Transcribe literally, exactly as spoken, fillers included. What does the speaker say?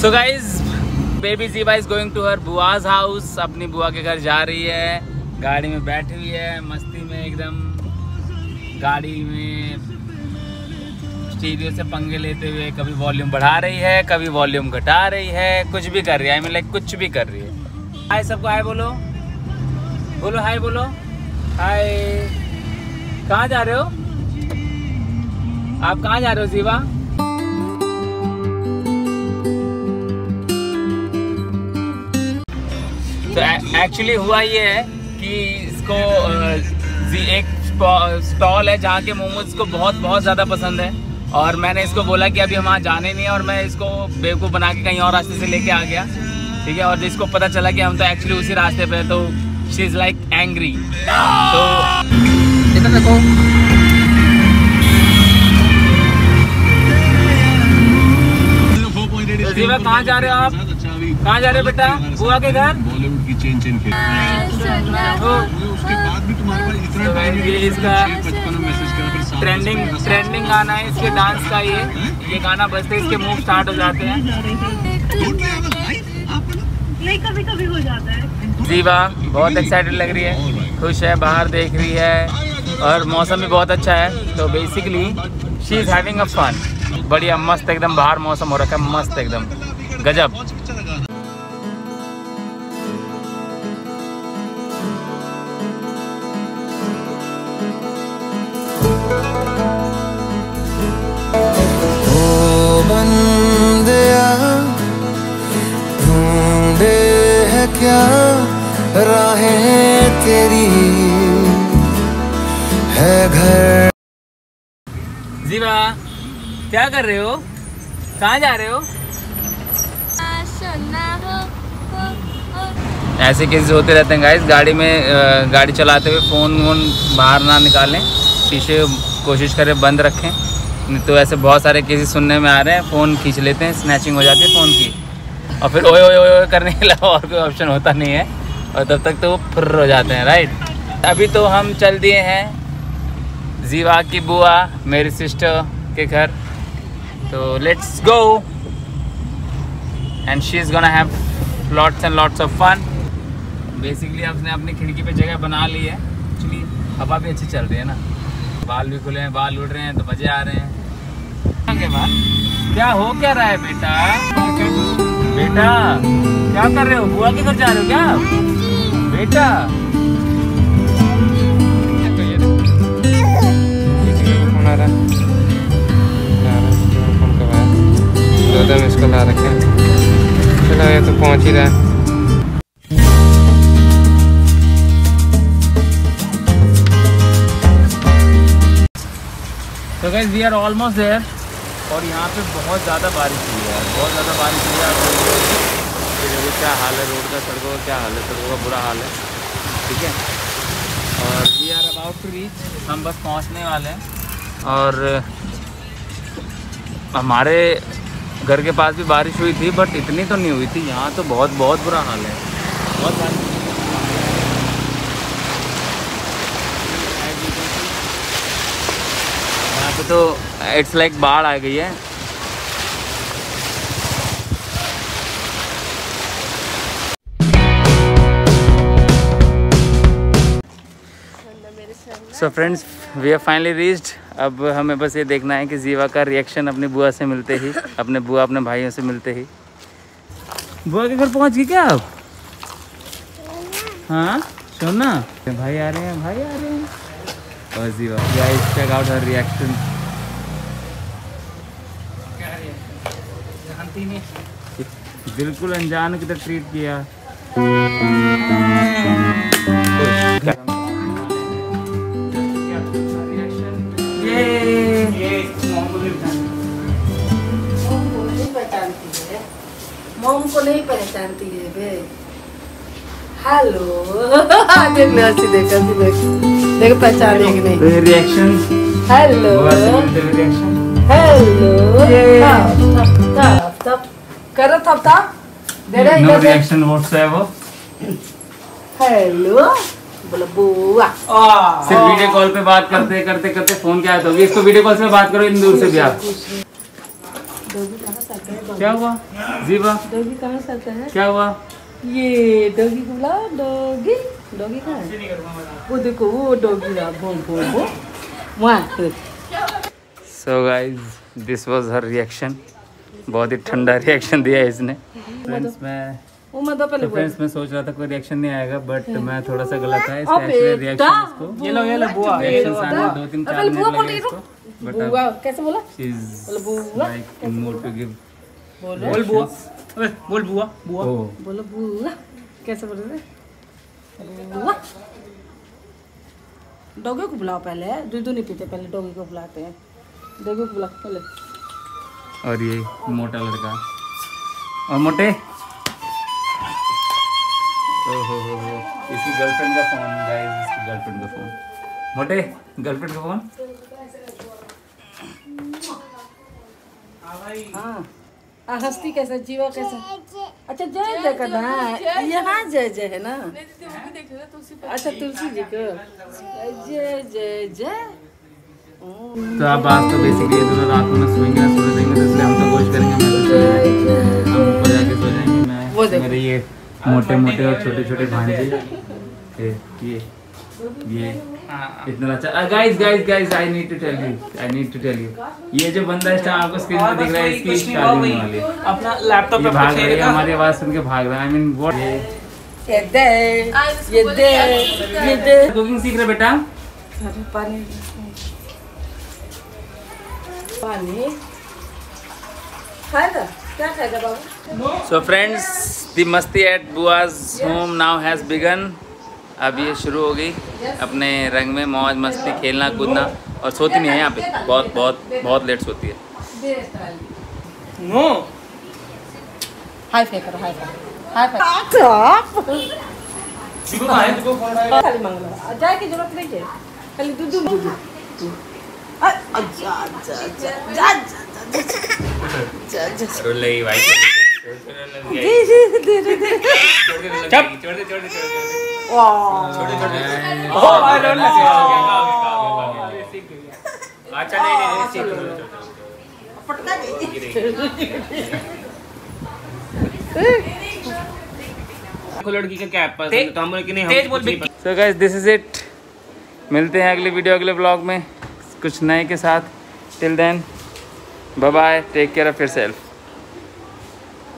सो guys baby जीवा is going to her बुआज house, अपनी बुआ के घर जा रही है, गाड़ी में बैठी हुई है मस्ती में एकदम, गाड़ी में स्टीरियो से पंगे लेते हुए, कभी वॉल्यूम बढ़ा रही है कभी वॉल्यूम घटा रही है, कुछ भी कर रही है, आई मीन लाइक कुछ भी कर रही है। हाय सबको, हाय बोलो, बोलो हाय बोलो, हाय। कहाँ जा रहे हो आप, कहाँ जा रहे हो जीवा? तो एक्चुअली हुआ ये है कि इसको एक स्टॉल है जहाँ के मोमोज को बहुत बहुत ज़्यादा पसंद है, और मैंने इसको बोला कि अभी हम वहाँ जाने नहीं है, और मैं इसको बेवकूफ़ बना के कहीं और रास्ते से लेके आ गया, ठीक है। और जिसको पता चला कि हम तो एक्चुअली उसी रास्ते पे हैं, तो शी इज़ लाइक एंग्री। तो इधर देखो, जीवा कहाँ जा रहे हो आप, कहाँ जा रहे हो बेटा? बुआ के घर। बॉलीवुड की चेन चेन के उसके बाद भी तुम्हारे पास इतना टाइम है, इसका ट्रेंडिंग ट्रेंडिंग गाना है, इसके डांस का ये ये गाना बजते इसके मूव स्टार्ट हो जाते हैं, कभी कभी हो जाता है। जीवा बहुत एक्साइटेड लग रही है, खुश है, बाहर देख रही है, और मौसम भी बहुत अच्छा है, तो basically she is having a fun. बढ़िया मस्त एकदम, बाहर मौसम हो रखा है मस्त एकदम गजब। क्या राहें तेरी है घर। जीवा क्या कर रहे हो, कहाँ जा रहे हो? ऐसे केसेस होते रहते हैं गाइस, गाड़ी में गाड़ी चलाते हुए फ़ोन वोन बाहर ना निकालें, शीशे कोशिश करें बंद रखें, नहीं तो ऐसे बहुत सारे केसेस सुनने में आ रहे हैं, फ़ोन खींच लेते हैं, स्नैचिंग हो जाती है फ़ोन की, और फिर ओए ओए ओए करने के अलावा और कोई ऑप्शन होता नहीं है, और तब तक तो वो फुर्र हो जाते हैं, राइट। अभी तो हम चल दिए हैं जीवा की बुआ मेरी सिस्टर के घर, तो let's go and she is gonna have lots and lots of fun. Basically आपने अपनी खिड़की पे जगह बना ली है, एक्चुअली हवा भी अच्छी चल रही है ना, बाल भी खुले हैं, बाल उड़ रहे हैं तो मजे आ रहे हैं। क्या हो क्या रहा है बेटा, बेटा क्या कर रहे हो, बुआ के घर जा रहे हो क्या बेटा? दो दम इसको ला रखे, चलो ये तो पहुंच ही रहा है। तो guys we are almost there, और यहाँ पे बहुत ज़्यादा बारिश हुई है, बहुत ज़्यादा बारिश हुई है, देखो क्या हाल है रोड का, सड़कों का क्या हाल है, सड़कों का बुरा हाल है, ठीक है। और we are about to reach, हम बस पहुँचने वाले हैं, और हमारे घर के पास भी बारिश हुई थी बट इतनी तो नहीं हुई थी, यहाँ तो बहुत बहुत बुरा हाल है, बहुत बारिश। तो इट्स लाइक like बाढ़ आ गई है, so friends we are finally reached. अब हमें बस ये देखना है कि जीवा का रिएक्शन अपनी बुआ से मिलते ही, अपने बुआ अपने भाइयों से मिलते ही। बुआ के घर पहुंच गई क्या आप? हाँ सोना, भाई आ रहे हैं, भाई आ रहे हैं। और जीवा guys check out her reaction, बिल्कुल अनजान की तरह ट्रीट किया। मोम को नहीं पहचानती है बे। हेलो देख देख पहचानेगी नहीं। रिएक्शन हेलो हेलो करो तब तब दे रहे, नो रिएक्शन व्हाट्सएप। हेलो बोलो बुआ, सिर्फ वीडियो कॉल पे बात करते करते करते फोन क्या होगी, इसको वीडियो कॉल से बात करो इन दूर से भी आप। डॉगी कहाँ सकता है? क्या हुआ जीवा? डॉगी कहाँ सकता है? क्या हुआ? ये डॉगी बोला डॉगी डॉगी कहाँ है? वो देखो वो डॉगी रहा भोम भोम भोम वहाँ। So guys this was her reaction, बहुत ही ठंडा रिएक्शन दिया इसने। फ्रेंड्स मैं फ्रेंड्स मैं सोच रहा था कोई रिएक्शन नहीं आएगा बट मैं थोड़ा सा गलत था। इसका एक्चुअली रिएक्शन इसको ये लो ये लो बुआ रिएक्शन सामने दो तीन चार मिनट लगे इसको। बुआ कैसे बोला? बोल बुआ कैसे बोल टू गिव बोल बोल बुआ अबे बोल बुआ बुआ बोल बुआ कैसे बोल रहे हैं बुआ? डॉगी को बुलाओ पहले, दूध नहीं पीते पहले डॉगी को बुलाते हैं। डॉगी को बुलाओ पहले। और ये मोटा लड़का और मोटे ओहो हो हो इसकी गर्लफ्रेंड का फोन गाइस, इसकी गर्लफ्रेंड का फोन। मोटे गर्लफ्रेंड का फोन हाँ हस्ती कैसा जीवा कैसा? अच्छा जय जय करना है यहाँ जय जय है ना? अच्छा तुलसी जी को जय जय जय। तो आप बात तो बेसिकली दोनों रात में सोएंगे ना सोने देंगे तो इसलिए हम तो कोशिश करेंगे हम को जाके सो जाएंगे। मैं वो देखो ये मोटे मोटे और छोटे छोटे भांजे ये ये इतना अच्छा। Guys guys guys I need to tell you I need to tell you ये जो बंदा है आपको स्क्रीन पर दिख रहा है इसकी शादी वाली अपना लैपटॉप पे भाग रही है, हमारी आवाज सुन के भाग रहा है। आई मीन व्हाट ये दे ये दे ये दे कुकिंग सीख रहा बेटा। अरे पानी पानी खाएगा क्या खाएगा बाबू? सो फ्रेंड्स दी मस्ती एट बुआज होम नाउ हैज बिगन। अब ये शुरू हो गई अपने रंग में मौज मस्ती खेलना कूदना और सोती नहीं है यहाँ पे, बहुत बहुत बहुत लेट सोती है। नो हाय फेक करो हाय हाय जाए की जरूरत नहीं है खाली दूध दूध जा छोटे छोटे ओह आई डोंट नो अच्छा नहीं नहीं सीख पटना नहीं लड़की का क्या पास तो हम कि नहीं हम। So guys this is it, मिलते हैं अगले वीडियो अगले ब्लॉग में कुछ नए के साथ। Till then bye bye, take care of yourself.